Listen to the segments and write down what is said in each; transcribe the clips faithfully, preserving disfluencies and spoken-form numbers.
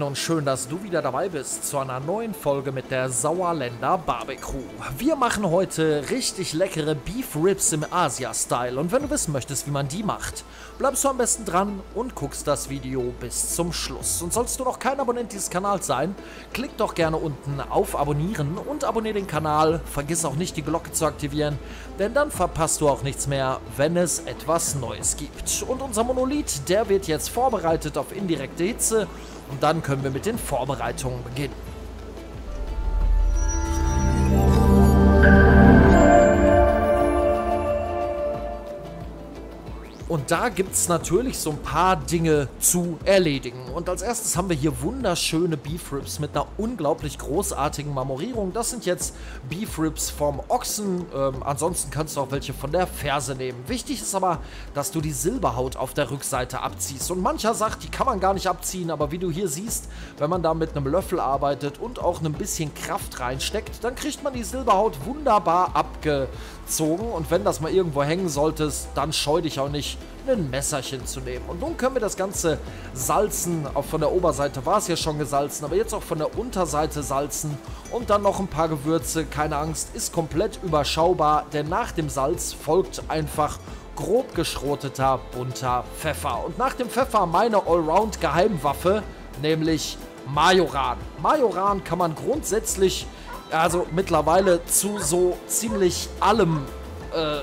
Moin und schön, dass du wieder dabei bist zu einer neuen Folge mit der Sauerländer BBCrew. Wir machen heute richtig leckere Beef Ribs im Asia-Style und wenn du wissen möchtest, wie man die macht, bleibst du am besten dran und guckst das Video bis zum Schluss. Und sollst du noch kein Abonnent dieses Kanals sein, klick doch gerne unten auf Abonnieren und abonniere den Kanal. Vergiss auch nicht, die Glocke zu aktivieren, denn dann verpasst du auch nichts mehr, wenn es etwas Neues gibt. Und unser Monolith, der wird jetzt vorbereitet auf indirekte Hitze. Und dann können wir mit den Vorbereitungen beginnen. Und da gibt es natürlich so ein paar Dinge zu erledigen. Und als erstes haben wir hier wunderschöne Beef Ribs mit einer unglaublich großartigen Marmorierung. Das sind jetzt Beef Ribs vom Ochsen. Ähm, ansonsten kannst du auch welche von der Ferse nehmen. Wichtig ist aber, dass du die Silberhaut auf der Rückseite abziehst. Und mancher sagt, die kann man gar nicht abziehen. Aber wie du hier siehst, wenn man da mit einem Löffel arbeitet und auch ein bisschen Kraft reinsteckt, dann kriegt man die Silberhaut wunderbar abgezogen. Und wenn das mal irgendwo hängen solltest, dann scheu dich auch nicht, ein Messerchen zu nehmen. Und nun können wir das Ganze salzen. Auch von der Oberseite war es ja schon gesalzen, aber jetzt auch von der Unterseite salzen und dann noch ein paar Gewürze. Keine Angst, ist komplett überschaubar, denn nach dem Salz folgt einfach grob geschroteter bunter Pfeffer. Und nach dem Pfeffer meine Allround-Geheimwaffe, nämlich Majoran. Majoran kann man grundsätzlich, also mittlerweile zu so ziemlich allem äh,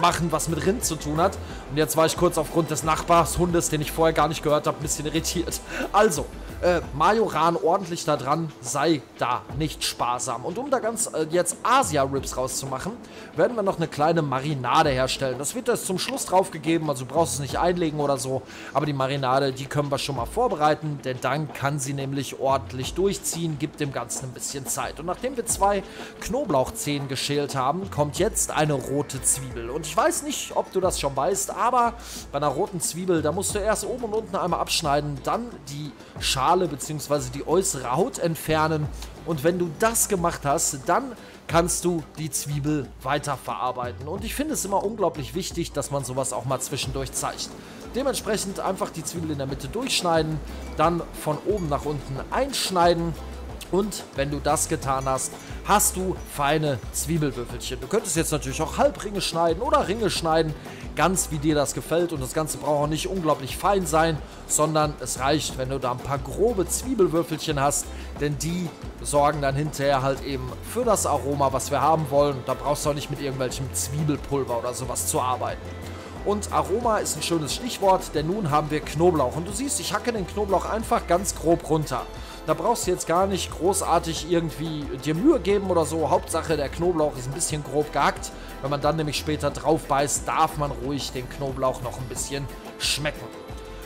machen, was mit Rind zu tun hat. Und jetzt war ich kurz aufgrund des Nachbarshundes, den ich vorher gar nicht gehört habe, ein bisschen irritiert. Also, äh, Majoran ordentlich da dran, sei da nicht sparsam. Und um da ganz äh, jetzt Asia-Ribs rauszumachen, werden wir noch eine kleine Marinade herstellen. Das wird jetzt zum Schluss draufgegeben, also du brauchst es nicht einlegen oder so. Aber die Marinade, die können wir schon mal vorbereiten, denn dann kann sie nämlich ordentlich durchziehen, gibt dem Ganzen ein bisschen Zeit. Und nachdem wir zwei Knoblauchzehen geschält haben, kommt jetzt eine rote Zwiebel. Und ich weiß nicht, ob du das schon weißt, aber bei einer roten Zwiebel, da musst du erst oben und unten einmal abschneiden, dann die Schale bzw. die äußere Haut entfernen. Und wenn du das gemacht hast, dann kannst du die Zwiebel weiterverarbeiten. Und ich finde es immer unglaublich wichtig, dass man sowas auch mal zwischendurch zeigt. Dementsprechend einfach die Zwiebel in der Mitte durchschneiden, dann von oben nach unten einschneiden. Und wenn du das getan hast, hast du feine Zwiebelwürfelchen. Du könntest jetzt natürlich auch Halbringe schneiden oder Ringe schneiden, ganz wie dir das gefällt. Und das Ganze braucht auch nicht unglaublich fein sein, sondern es reicht, wenn du da ein paar grobe Zwiebelwürfelchen hast, denn die sorgen dann hinterher halt eben für das Aroma, was wir haben wollen. Da brauchst du auch nicht mit irgendwelchem Zwiebelpulver oder sowas zu arbeiten. Und Aroma ist ein schönes Stichwort, denn nun haben wir Knoblauch. Und du siehst, ich hacke den Knoblauch einfach ganz grob runter. Da brauchst du jetzt gar nicht großartig irgendwie dir Mühe geben oder so. Hauptsache, der Knoblauch ist ein bisschen grob gehackt. Wenn man dann nämlich später drauf beißt, darf man ruhig den Knoblauch noch ein bisschen schmecken.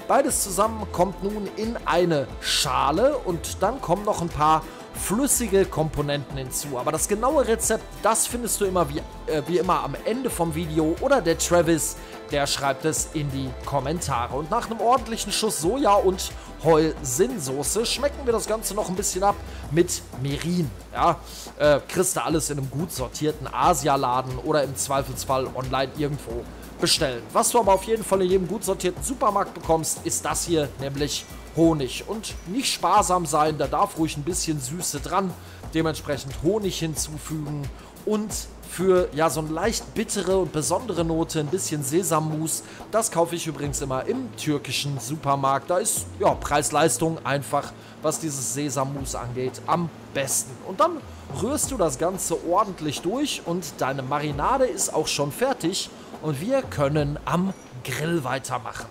Beides zusammen kommt nun in eine Schale und dann kommen noch ein paar flüssige Komponenten hinzu. Aber das genaue Rezept, das findest du immer wie, äh, wie immer am Ende vom Video oder der Travis, der schreibt es in die Kommentare. Und nach einem ordentlichen Schuss Soja und Hoisin-Soße schmecken wir das Ganze noch ein bisschen ab mit Mirin. Ja, äh, kriegst du alles in einem gut sortierten Asialaden oder im Zweifelsfall online irgendwo bestellen. Was du aber auf jeden Fall in jedem gut sortierten Supermarkt bekommst, ist das hier, nämlich Honig. Und nicht sparsam sein, da darf ruhig ein bisschen Süße dran. Dementsprechend Honig hinzufügen und für ja so eine leicht bittere und besondere Note ein bisschen Sesammousse. Das kaufe ich übrigens immer im türkischen Supermarkt. Da ist ja Preis-Leistung einfach, was dieses Sesammousse angeht, am besten. Und dann rührst du das Ganze ordentlich durch und deine Marinade ist auch schon fertig und wir können am Grill weitermachen.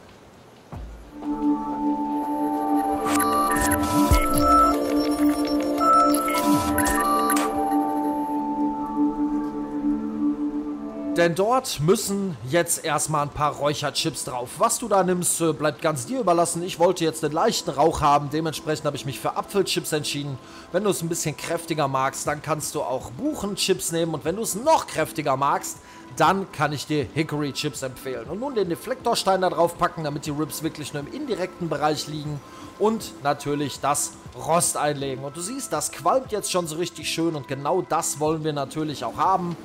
Denn dort müssen jetzt erstmal ein paar Räucherchips drauf. Was du da nimmst, bleibt ganz dir überlassen. Ich wollte jetzt einen leichten Rauch haben, dementsprechend habe ich mich für Apfelchips entschieden. Wenn du es ein bisschen kräftiger magst, dann kannst du auch Buchenchips nehmen. Und wenn du es noch kräftiger magst, dann kann ich dir Hickory-Chips empfehlen. Und nun den Deflektorstein da drauf packen, damit die Ribs wirklich nur im indirekten Bereich liegen. Und natürlich das Rost einlegen. Und du siehst, das qualmt jetzt schon so richtig schön und genau das wollen wir natürlich auch haben.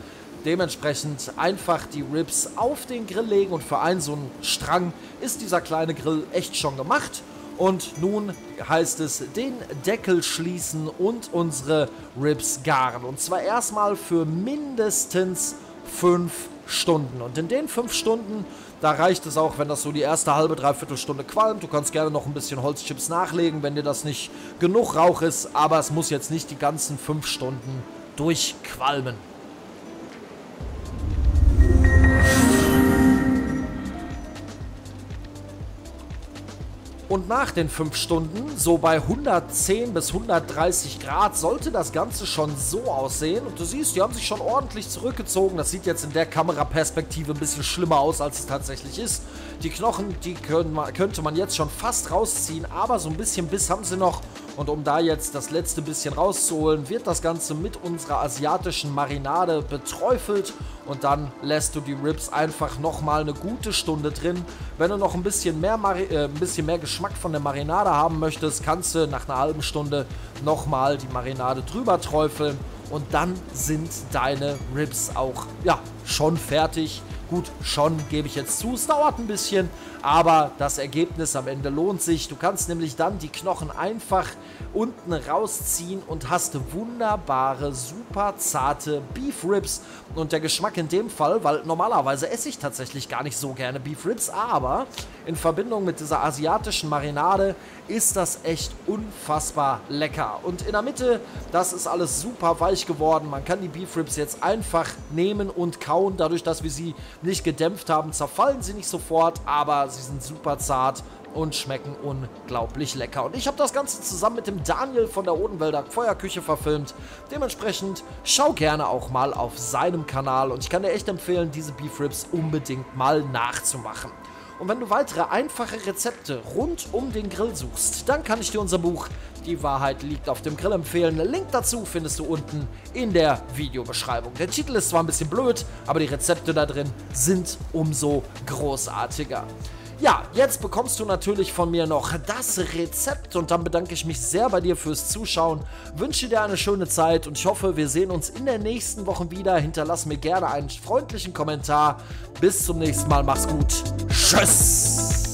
Dementsprechend einfach die Ribs auf den Grill legen und für einen so einen Strang ist dieser kleine Grill echt schon gemacht. Und nun heißt es, den Deckel schließen und unsere Ribs garen. Und zwar erstmal für mindestens fünf Stunden. Und in den fünf Stunden, da reicht es auch, wenn das so die erste halbe, dreiviertel Stunde qualmt. Du kannst gerne noch ein bisschen Holzchips nachlegen, wenn dir das nicht genug Rauch ist. Aber es muss jetzt nicht die ganzen fünf Stunden durchqualmen. Und nach den fünf Stunden, so bei hundertzehn bis hundertdreißig Grad, sollte das Ganze schon so aussehen. Und du siehst, die haben sich schon ordentlich zurückgezogen. Das sieht jetzt in der Kameraperspektive ein bisschen schlimmer aus, als es tatsächlich ist. Die Knochen, die können, könnte man jetzt schon fast rausziehen, aber so ein bisschen Biss haben sie noch. Und um da jetzt das letzte bisschen rauszuholen, wird das Ganze mit unserer asiatischen Marinade beträufelt. Und dann lässt du die Ribs einfach nochmal eine gute Stunde drin. Wenn du noch ein bisschen mehr, Mari äh, ein bisschen mehr Geschmack von der Marinade haben möchtest, kannst du nach einer halben Stunde nochmal die Marinade drüber träufeln. Und dann sind deine Ribs auch, ja, schon fertig. Gut, schon, gebe ich jetzt zu. Es dauert ein bisschen, aber das Ergebnis am Ende lohnt sich. Du kannst nämlich dann die Knochen einfach unten rausziehen und hast wunderbare, super zarte Beef Ribs. Und der Geschmack in dem Fall, weil normalerweise esse ich tatsächlich gar nicht so gerne Beef Ribs, aber in Verbindung mit dieser asiatischen Marinade ist das echt unfassbar lecker. Und in der Mitte, das ist alles super weich geworden. Man kann die Beef Ribs jetzt einfach nehmen und kauen. Dadurch, dass wir sie nicht gedämpft haben, zerfallen sie nicht sofort, aber sie sind super zart und schmecken unglaublich lecker. Und ich habe das Ganze zusammen mit dem Daniel von der Odenwälder Feuerküche verfilmt. Dementsprechend schau gerne auch mal auf seinem Kanal und ich kann dir echt empfehlen, diese Beef Ribs unbedingt mal nachzumachen. Und wenn du weitere einfache Rezepte rund um den Grill suchst, dann kann ich dir unser Buch Die Wahrheit liegt auf dem Grill empfehlen. Den Link dazu findest du unten in der Videobeschreibung. Der Titel ist zwar ein bisschen blöd, aber die Rezepte da drin sind umso großartiger. Ja, jetzt bekommst du natürlich von mir noch das Rezept und dann bedanke ich mich sehr bei dir fürs Zuschauen, wünsche dir eine schöne Zeit und ich hoffe, wir sehen uns in der nächsten Woche wieder. Hinterlass mir gerne einen freundlichen Kommentar. Bis zum nächsten Mal, mach's gut. Tschüss!